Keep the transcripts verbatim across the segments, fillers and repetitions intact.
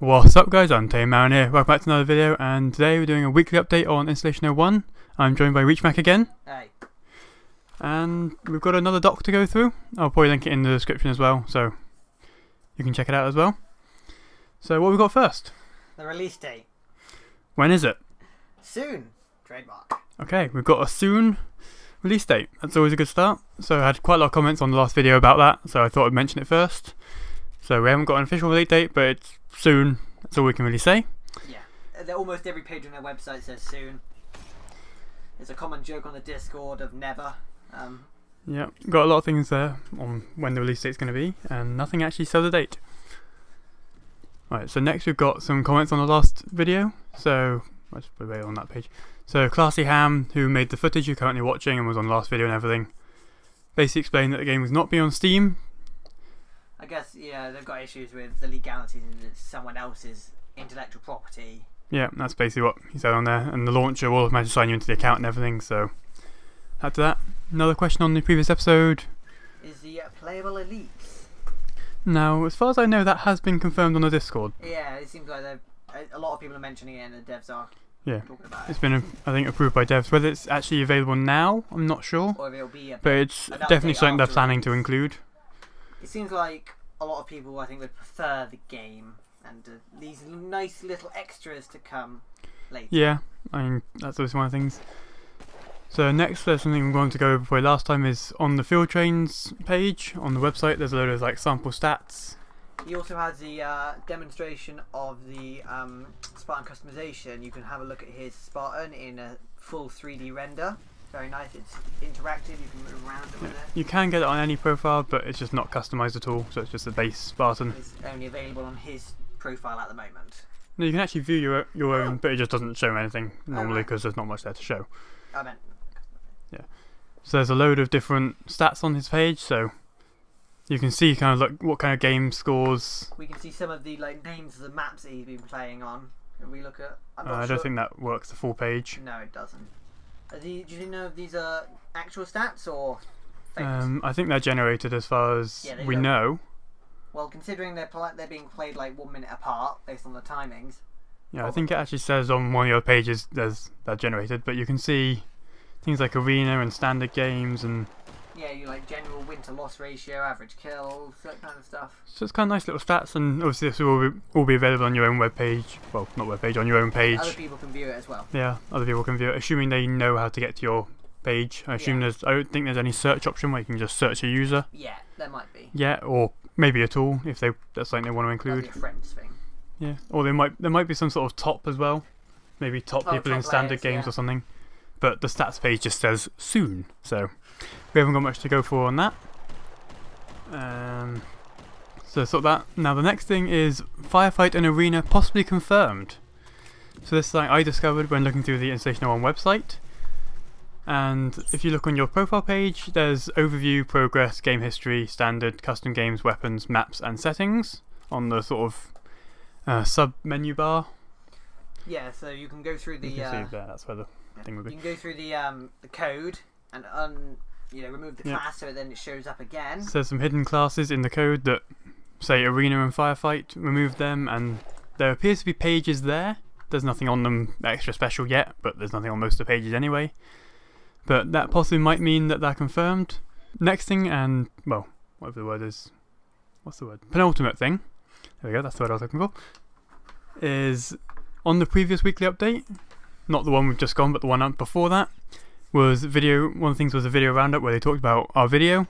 What's up guys, Untame Madman here, welcome back to another video, and today we're doing a weekly update on Installation oh one. I'm joined by ReachMac again. Hi. And we've got another doc to go through. I'll probably link it in the description as well, so you can check it out as well. So what have we got first? The release date. When is it? Soon. Trademark. Okay, we've got a soon release date. That's always a good start. So I had quite a lot of comments on the last video about that, so I thought I'd mention it first. So we haven't got an official release date, but it's soon. That's all we can really say. Yeah, almost every page on their website says soon. There's a common joke on the Discord of never. Um, yeah, got a lot of things there on when the release date's going to be, and nothing actually says a date. Right, so next we've got some comments on the last video. So let's put it on that page. So Classy Ham, who made the footage you're currently watching and was on the last video and everything, basically explained that the game was not being on Steam. I guess, yeah, they've got issues with the legalities and it's someone else's intellectual property. Yeah, that's basically what he said on there. And the launcher will manage to sign you into the account and everything, so after that. Another question on the previous episode is the uh, playable elites. Now, as far as I know, that has been confirmed on the Discord. Yeah, it seems like a lot of people are mentioning it and the devs are yeah. talking about it. It's been, I think, approved by devs. Whether it's actually available now, I'm not sure. Or if it'll be a, but it's definitely something they're planning to include. It seems like a lot of people, I think, would prefer the game and uh, these nice little extras to come later. Yeah, I mean, that's always one of the things. So next, there's something I'm going to go over before last time is on the Feildtrain's page on the website. There's a load of like sample stats. He also has the uh, demonstration of the um, Spartan customization. You can have a look at his Spartan in a full three D render. Very nice, it's interactive, you can move around it with yeah. it. You can get it on any profile, but it's just not customised at all, so it's just a base Spartan. It's only available on his profile at the moment. No, you can actually view your, your own, but it just doesn't show anything normally because oh, right. there's not much there to show. I meant... Yeah. So there's a load of different stats on his page, so you can see kind of like what kind of game scores. We can see some of the like names of the maps that he's been playing on. Can we look at... I'm not uh, I don't sure. think that works the full page. No, it doesn't. Are these, do you know if these are actual stats or fake? Um, I think they're generated as far as yeah, we don't. know. Well, considering they're, they're being played like one minute apart based on the timings. Yeah, probably. I think it actually says on one of your pages there's, they're generated, but you can see things like Arena and standard games and... Yeah, you like general win to loss ratio, average kills, that kind of stuff. So it's kind of nice little stats, and obviously this will all be, all be available on your own webpage. Well, not webpage, on your own page. Other people can view it as well. Yeah, other people can view it, assuming they know how to get to your page. I assume yeah. there's, I don't think there's any search option where you can just search a user. Yeah, there might be. Yeah, or maybe a tool if they that's something they want to include. That'd be a friends thing. Yeah, or there might there might be some sort of top as well, maybe top oh, people top in standard players, games yeah. or something. But the stats page just says soon, so we haven't got much to go for on that. Um, so sort that. Now the next thing is Firefight and Arena possibly confirmed. So this is something I discovered when looking through the Installation oh one website. And if you look on your profile page, there's overview, progress, game history, standard, custom games, weapons, maps and settings on the sort of uh, sub menu bar. Yeah, so you can go through the... You can see there, that's where the thing would be. You can go through the um, the code and un, you know remove the yep. class, so then it shows up again. So there's some hidden classes in the code that say Arena and Firefight. Remove them, and there appears to be pages there. There's nothing on them extra special yet, but there's nothing on most of the pages anyway. But that possibly might mean that they're confirmed. Next thing, and well, whatever the word is, what's the word? Penultimate thing. There we go. That's the word I was looking for. Is on the previous weekly update, not the one we've just gone, but the one before that, was video. One of the things was a video roundup where they talked about our video.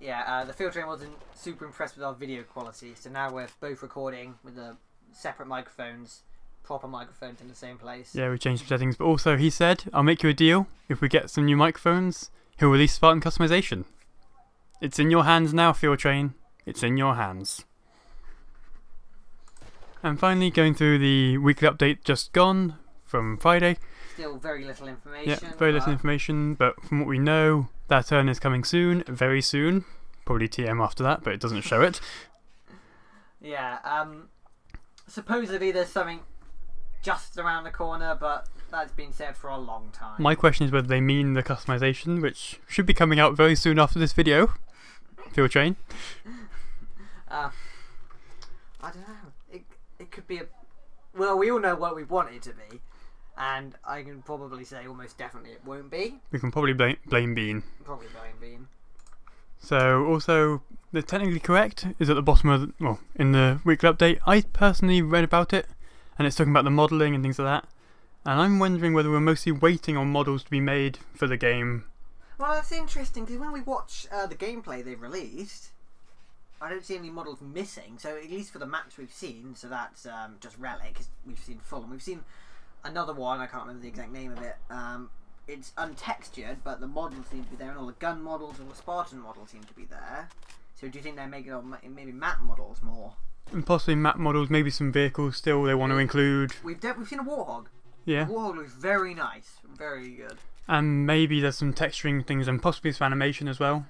Yeah, uh, the Feildtrain wasn't super impressed with our video quality, so now we're both recording with the separate microphones, proper microphones in the same place. Yeah, we changed some settings, but also he said, "I'll make you a deal. If we get some new microphones, he'll release Spartan customization. It's in your hands now, Feildtrain. It's in your hands." And finally, going through the weekly update just gone from Friday. Still very little information. Yeah, very little information, but from what we know, that turn is coming soon, very soon. Probably T M after that, but it doesn't show it. Yeah, um, supposedly there's something just around the corner, but that's been said for a long time. My question is whether they mean the customization, which should be coming out very soon after this video. Feildtrain. uh, I don't know. It, it could be a... Well, we all know what we want it to be. And I can probably say almost definitely it won't be. We can probably blame, blame Bean. Probably blame Bean. So, also, the technically correct is at the bottom of... The, well, in the weekly update. I personally read about it, and it's talking about the modelling and things like that. And I'm wondering whether we're mostly waiting on models to be made for the game. Well, that's interesting, because when we watch uh, the gameplay they've released, I don't see any models missing. So, at least for the maps we've seen, so that's um, just Relic, we've seen full, and we've seen... Another one, I can't remember the exact name of it, um, it's untextured, but the models seem to be there, and all the gun models and the Spartan models seem to be there. So do you think they're making all ma maybe map models more? And possibly map models, maybe some vehicles still they want to include. We've, we've seen a Warthog. Yeah. A Warthog looks very nice, very good. And maybe there's some texturing things and possibly some animation as well.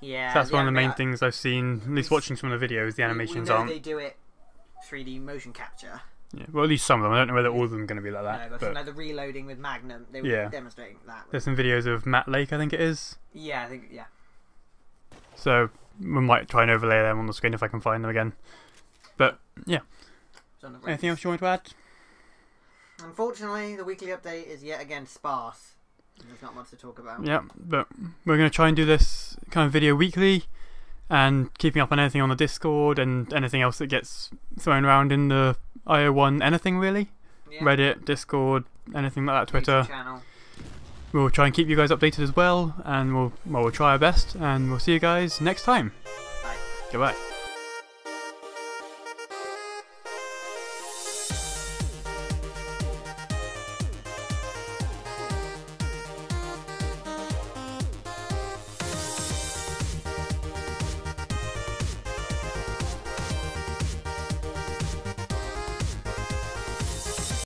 Yeah. So that's one of the main things I've seen, at least watching some of the videos, the animations aren't. We know they do it three D motion capture. Yeah, well, at least some of them. I don't know whether all of them are going to be like that. No, but, but... no, the reloading with Magnum, they were yeah. demonstrating that. There's some videos of Matt Lake, I think it is. Yeah, I think, yeah. So, we might try and overlay them on the screen if I can find them again. But, yeah. Anything else you want to add? Unfortunately, the weekly update is yet again sparse. There's not much to talk about. Yeah, but we're going to try and do this kind of video weekly. And keeping up on anything on the Discord and anything else that gets thrown around in the I O one, anything really. Yeah. Reddit, Discord, anything like that, Twitter. Channel. We'll try and keep you guys updated as well, and we'll, well, we'll try our best, and we'll see you guys next time. Bye. Goodbye.